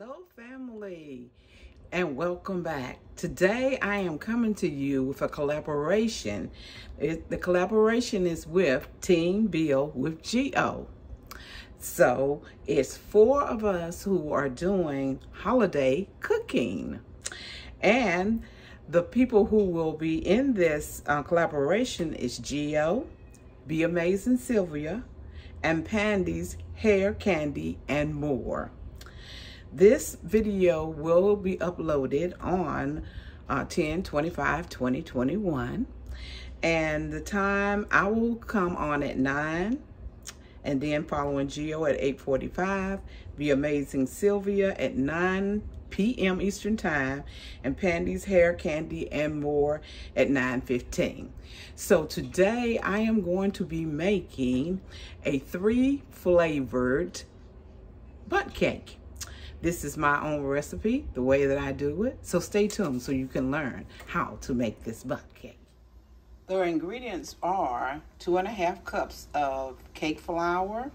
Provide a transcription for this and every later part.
Hello family and welcome back. Today I am coming to you with a collaboration. The collaboration is with Team Build with Geo. So it's four of us who are doing holiday cooking. And the people who will be in this collaboration is Geo, The Amazing Sylvia, and Pandy's Hair Candy and More. This video will be uploaded on 10/25/2021, and the time I will come on at 9, and then following Geo at 8:45, The Amazing Sylvia at 9 p.m. Eastern Time, and Pandy's Hair Candy and More at 9:15. So today I am going to be making a 3-flavored butt cake. This is my own recipe, the way that I do it. So stay tuned so you can learn how to make this butt cake. The ingredients are 2.5 cups of cake flour.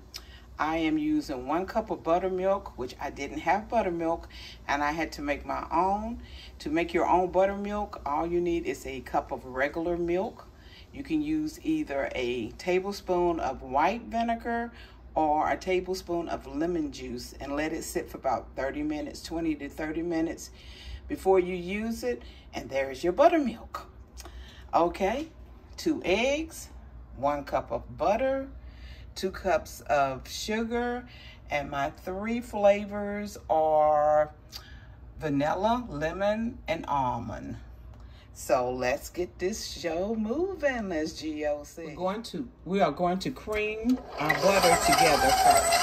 I am using 1 cup of buttermilk, which I didn't have buttermilk, and I had to make my own. To make your own buttermilk, all you need is a cup of regular milk. You can use either a tablespoon of white vinegar or a tablespoon of lemon juice and let it sit for about 30 minutes, 20 to 30 minutes before you use it. And there is your buttermilk. Okay, 2 eggs, 1 cup of butter, 2 cups of sugar, and my 3 flavors are vanilla, lemon, and almond. So let's get this show moving, as Geo said. We are going to cream our butter together first.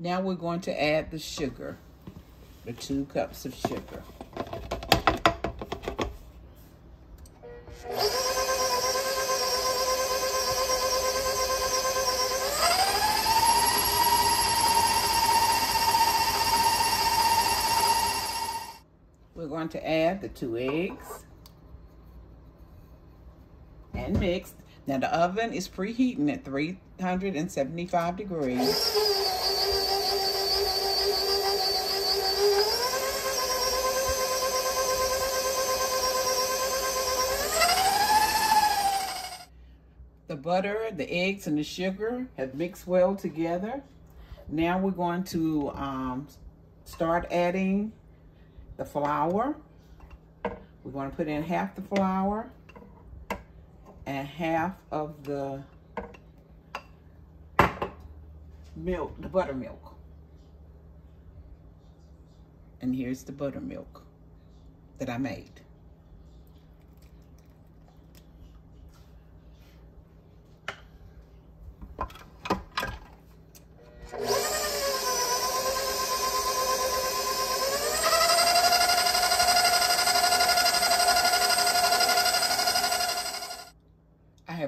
Now we're going to add the sugar, the 2 cups of sugar. We're going to add the 2 eggs and mix. Now the oven is preheating at 375 degrees. The butter, the eggs, and the sugar have mixed well together. Now we're going to start adding the flour. We're going to put in half the flour and half of the milk, the buttermilk. And here's the buttermilk that I made.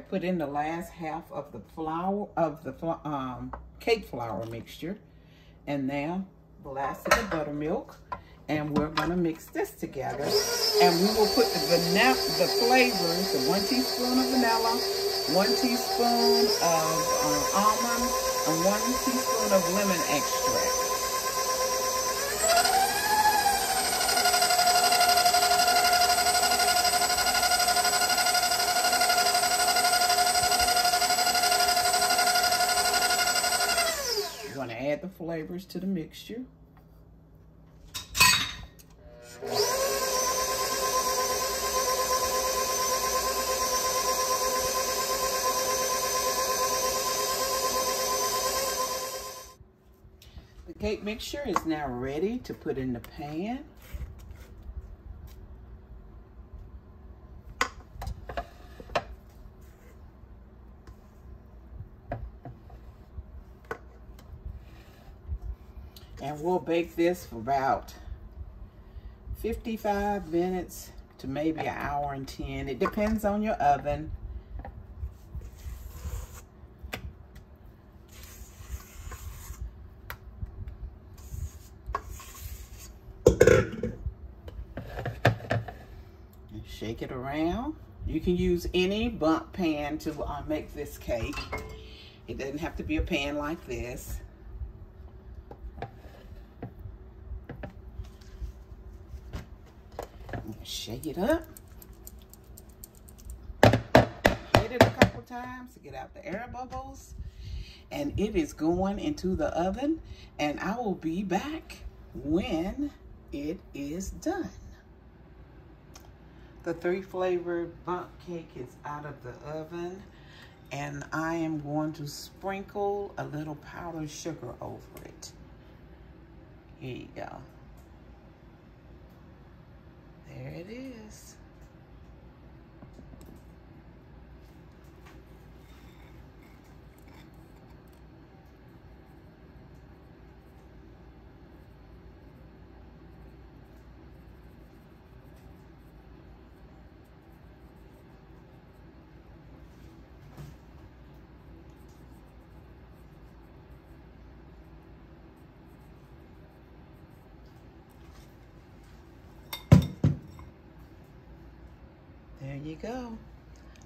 Put in the last half of the flour of the cake flour mixture, and now the last of the buttermilk, and we're gonna mix this together. And we will put the flavors: the 1 teaspoon of vanilla, 1 teaspoon of almond, and 1 teaspoon of lemon extract. Add the flavors to the mixture. The cake mixture is now ready to put in the pan. And we'll bake this for about 55 minutes to maybe 1 hour and 10. It depends on your oven. It Shake it around. You can use any bump pan to make this cake. It doesn't have to be a pan like this. Shake it up. Hit it a couple times to get out the air bubbles. And it is going into the oven. And I will be back when it is done. The three flavored bump cake is out of the oven. And I am going to sprinkle a little powdered sugar over it. Here you go. There it is. There you go.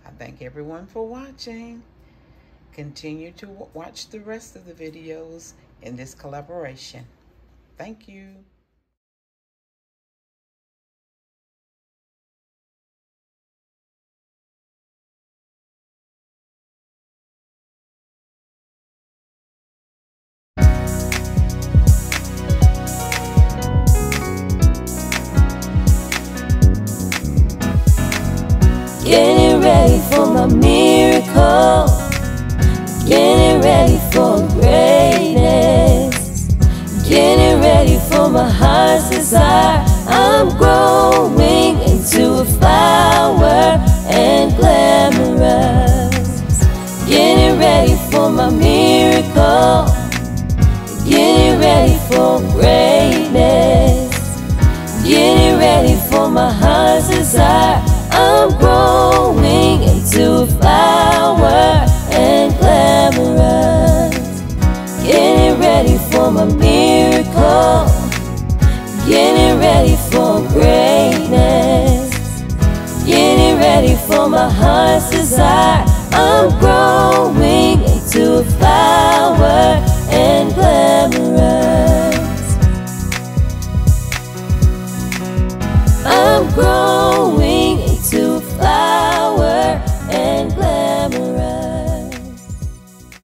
I thank everyone for watching. Continue to watch the rest of the videos in this collaboration. Thank you. Getting ready for greatness, getting ready for my heart's desire. I'm growing into a flower and glamorous, getting ready for my miracle, getting ready for greatness, getting ready for my heart's desire. I'm growing into a flower and glamorous, getting ready for my miracle, getting ready for greatness, getting ready for my heart's desire. I'm growing into a flower.